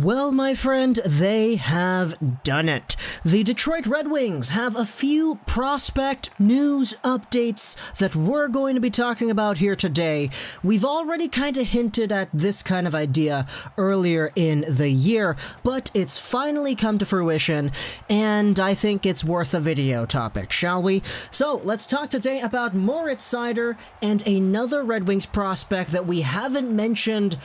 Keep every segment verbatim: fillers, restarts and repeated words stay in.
Well, my friend, they have done it. The Detroit Red Wings have a few prospect news updates that we're going to be talking about here today. We've already kind of hinted at this kind of idea earlier in the year, but it's finally come to fruition, and I think it's worth a video topic, shall we? So let's talk today about Moritz Seider and another Red Wings prospect that we haven't mentioned.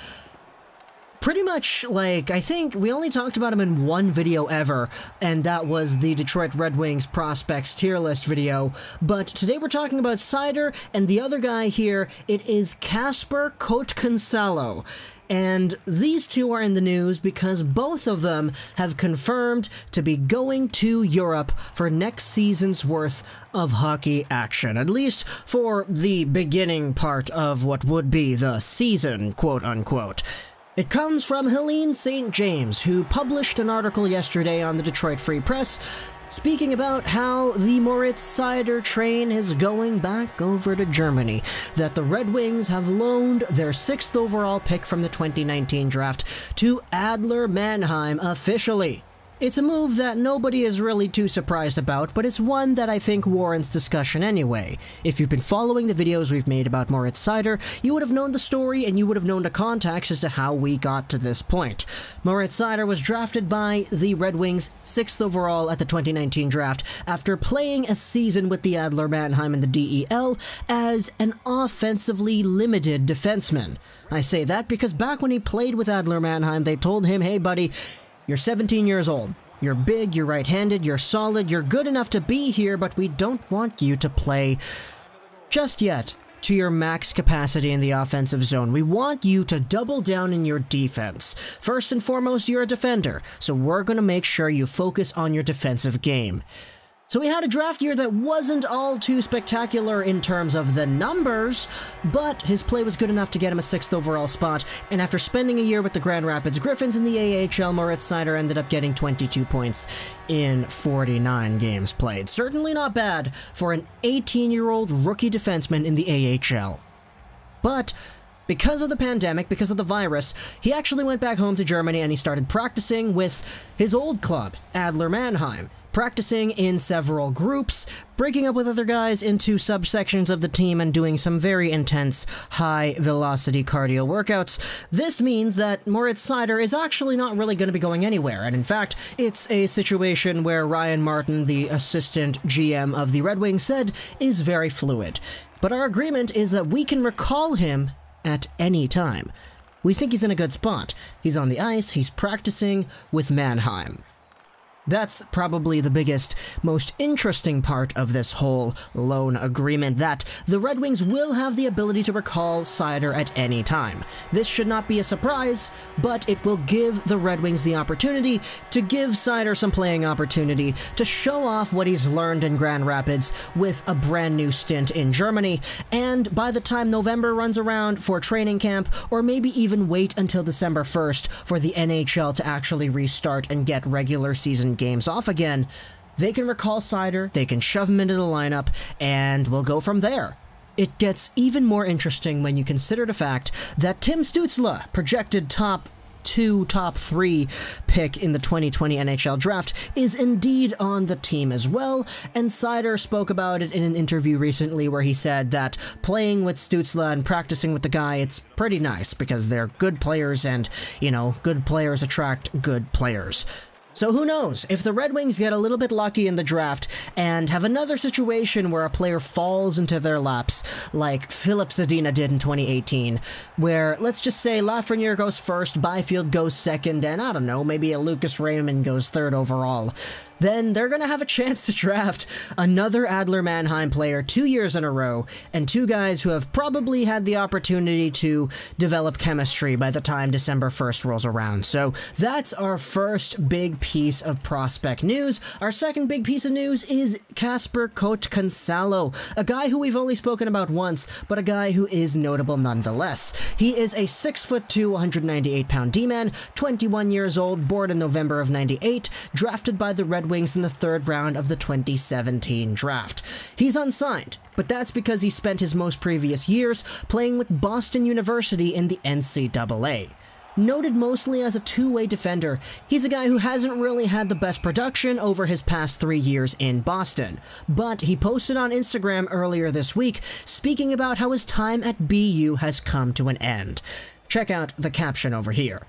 Pretty much, like, I think we only talked about him in one video ever, and that was the Detroit Red Wings prospects tier list video. But today we're talking about Seider and the other guy here. It is Kasper Kotkansalo. And these two are in the news because both of them have confirmed to be going to Europe for next season's worth of hockey action, at least for the beginning part of what would be the season, quote unquote. It comes from Helene Saint James, who published an article yesterday on the Detroit Free Press speaking about how the Moritz Seider train is going back over to Germany, that the Red Wings have loaned their sixth overall pick from the twenty nineteen draft to Adler Mannheim officially. It's a move that nobody is really too surprised about, but it's one that I think warrants discussion anyway. If you've been following the videos we've made about Moritz Seider, you would have known the story and you would have known the context as to how we got to this point. Moritz Seider was drafted by the Red Wings sixth overall at the twenty nineteen draft after playing a season with the Adler Mannheim in the D E L as an offensively limited defenseman. I say that because back when he played with Adler Mannheim, they told him, hey buddy, you're seventeen years old, you're big, you're right-handed, you're solid, you're good enough to be here, but we don't want you to play just yet to your max capacity in the offensive zone. We want you to double down in your defense. First and foremost, you're a defender, so we're going to make sure you focus on your defensive game. So we had a draft year that wasn't all too spectacular in terms of the numbers, but his play was good enough to get him a sixth overall spot, and after spending a year with the Grand Rapids Griffins in the A H L, Moritz Seider ended up getting twenty-two points in forty-nine games played. Certainly not bad for an eighteen-year-old rookie defenseman in the A H L. But because of the pandemic, because of the virus, he actually went back home to Germany and he started practicing with his old club, Adler Mannheim. Practicing in several groups, breaking up with other guys into subsections of the team and doing some very intense, high-velocity cardio workouts. This means that Moritz Seider is actually not really going to be going anywhere, and in fact, it's a situation where Ryan Martin, the assistant G M of the Red Wings, said is very fluid. But our agreement is that we can recall him at any time. We think he's in a good spot. He's on the ice, he's practicing with Mannheim. That's probably the biggest, most interesting part of this whole loan agreement, that the Red Wings will have the ability to recall Seider at any time. This should not be a surprise, but it will give the Red Wings the opportunity to give Seider some playing opportunity, to show off what he's learned in Grand Rapids with a brand new stint in Germany, and by the time November runs around for training camp, or maybe even wait until December first for the N H L to actually restart and get regular season games off again, they can recall Seider, they can shove him into the lineup, and we'll go from there. It gets even more interesting when you consider the fact that Tim Stützle, projected top two, top three pick in the twenty twenty N H L draft, is indeed on the team as well, and Seider spoke about it in an interview recently where he said that playing with Stützle and practicing with the guy, it's pretty nice because they're good players and, you know, good players attract good players. So who knows, if the Red Wings get a little bit lucky in the draft and have another situation where a player falls into their laps, like Filip Zadina did in twenty eighteen, where, let's just say, Lafreniere goes first, Byfield goes second, and I don't know, maybe a Lucas Raymond goes third overall, then they're going to have a chance to draft another Adler Mannheim player two years in a row, and two guys who have probably had the opportunity to develop chemistry by the time December first rolls around. So that's our first big piece of prospect news. Our second big piece of news is Kasper Kotkansalo, a guy who we've only spoken about once, but a guy who is notable nonetheless. He is a six foot two, one hundred ninety-eight pound D-man, twenty-one years old, born in November of ninety-eight, drafted by the Red Wings in the third round of the twenty seventeen draft. He's unsigned, but that's because he spent his most previous years playing with Boston University in the N C double A. noted mostly as a two-way defender, he's a guy who hasn't really had the best production over his past three years in Boston. But he posted on Instagram earlier this week, speaking about how his time at B U has come to an end. Check out the caption over here.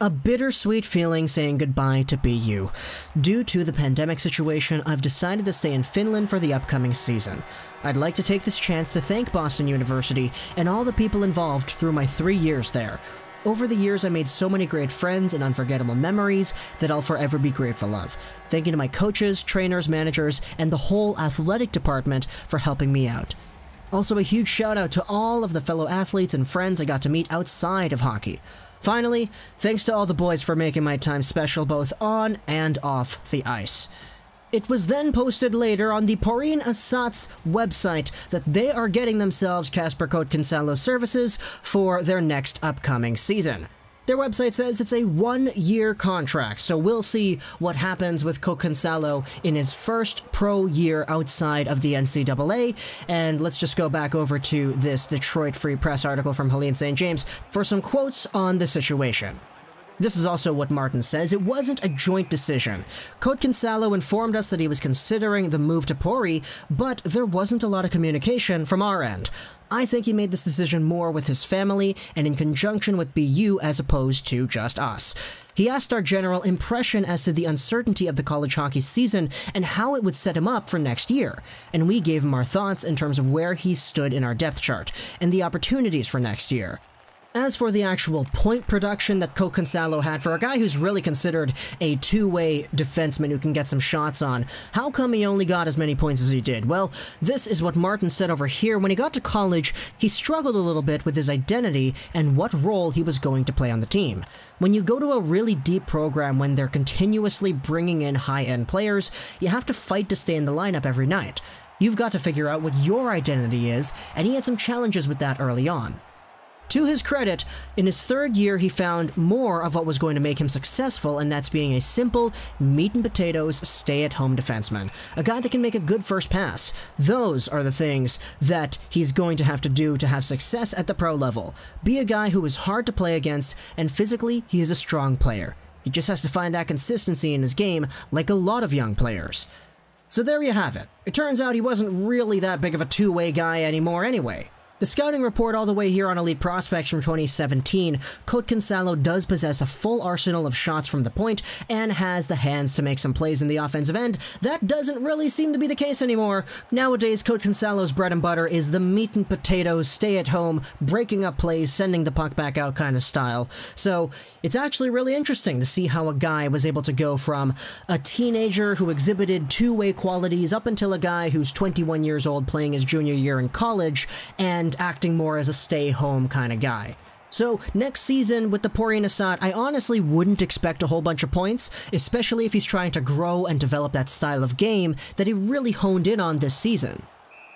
A bittersweet feeling saying goodbye to B U. Due to the pandemic situation, I've decided to stay in Finland for the upcoming season. I'd like to take this chance to thank Boston University and all the people involved through my three years there. Over the years, I made so many great friends and unforgettable memories that I'll forever be grateful of. Thank you to my coaches, trainers, managers, and the whole athletic department for helping me out. Also, a huge shout out to all of the fellow athletes and friends I got to meet outside of hockey. Finally, thanks to all the boys for making my time special both on and off the ice. It was then posted later on the Porin Ässät website that they are getting themselves Kasper Kotkansalo services for their next upcoming season. Their website says it's a one-year contract, so we'll see what happens with Kotkansalo in his first pro year outside of the N C double A. And let's just go back over to this Detroit Free Press article from Helene Saint James for some quotes on the situation. This is also what Martin says. It wasn't a joint decision. Kotkansalo informed us that he was considering the move to Pori, but there wasn't a lot of communication from our end. I think he made this decision more with his family and in conjunction with B U as opposed to just us. He asked our general impression as to the uncertainty of the college hockey season and how it would set him up for next year, and we gave him our thoughts in terms of where he stood in our depth chart and the opportunities for next year. As for the actual point production that Kotkansalo had, for a guy who's really considered a two-way defenseman who can get some shots on, how come he only got as many points as he did? Well, this is what Martin said over here. When he got to college, he struggled a little bit with his identity and what role he was going to play on the team. When you go to a really deep program, when they're continuously bringing in high-end players, you have to fight to stay in the lineup every night. You've got to figure out what your identity is, and he had some challenges with that early on. To his credit, in his third year, he found more of what was going to make him successful, and that's being a simple, meat-and-potatoes, stay-at-home defenseman. A guy that can make a good first pass. Those are the things that he's going to have to do to have success at the pro level. Be a guy who is hard to play against, and physically, he is a strong player. He just has to find that consistency in his game, like a lot of young players. So there you have it. It turns out he wasn't really that big of a two-way guy anymore anyway. The scouting report all the way here on Elite Prospects from twenty seventeen, Kotkansalo does possess a full arsenal of shots from the point and has the hands to make some plays in the offensive end. That doesn't really seem to be the case anymore. Nowadays, Kotkansalo's bread and butter is the meat and potatoes, stay-at-home, breaking up plays, sending the puck back out kind of style. So it's actually really interesting to see how a guy was able to go from a teenager who exhibited two-way qualities up until a guy who's twenty-one years old playing his junior year in college and acting more as a stay-home kind of guy. So, next season with the Porin Ässät, I honestly wouldn't expect a whole bunch of points, especially if he's trying to grow and develop that style of game that he really honed in on this season.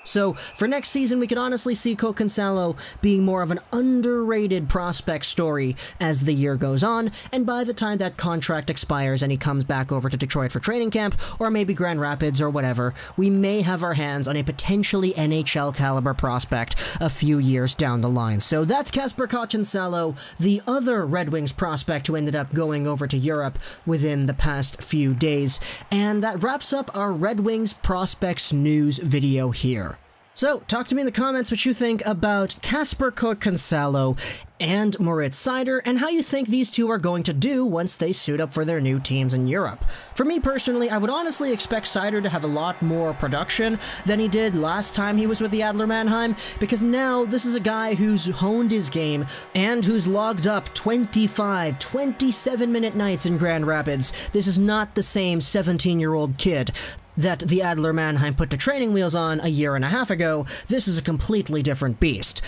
So, for next season, we could honestly see Kotkansalo being more of an underrated prospect story as the year goes on, and by the time that contract expires and he comes back over to Detroit for training camp, or maybe Grand Rapids or whatever, we may have our hands on a potentially N H L caliber prospect a few years down the line. So that's Kasper Kotkansalo, the other Red Wings prospect who ended up going over to Europe within the past few days, and that wraps up our Red Wings prospects news video here. So, talk to me in the comments what you think about Kasper Kotkansalo and Moritz Seider, and how you think these two are going to do once they suit up for their new teams in Europe. For me personally, I would honestly expect Seider to have a lot more production than he did last time he was with the Adler Mannheim, because now this is a guy who's honed his game and who's logged up twenty-five, twenty-seven minute nights in Grand Rapids. This is not the same seventeen-year-old kid that the Adler Mannheim put to training wheels on a year and a half ago. This is a completely different beast.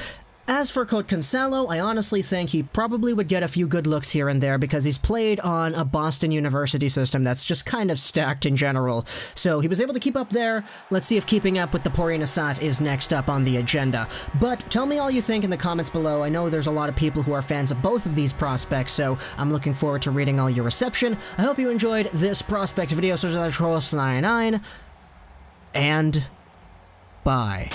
As for Kotkansalo, I honestly think he probably would get a few good looks here and there because he's played on a Boston University system that's just kind of stacked in general. So he was able to keep up there. Let's see if keeping up with the Porin Ässät is next up on the agenda. But tell me all you think in the comments below. I know there's a lot of people who are fans of both of these prospects, so I'm looking forward to reading all your reception. I hope you enjoyed this prospects video. So Legorocks ninety-nine, and bye.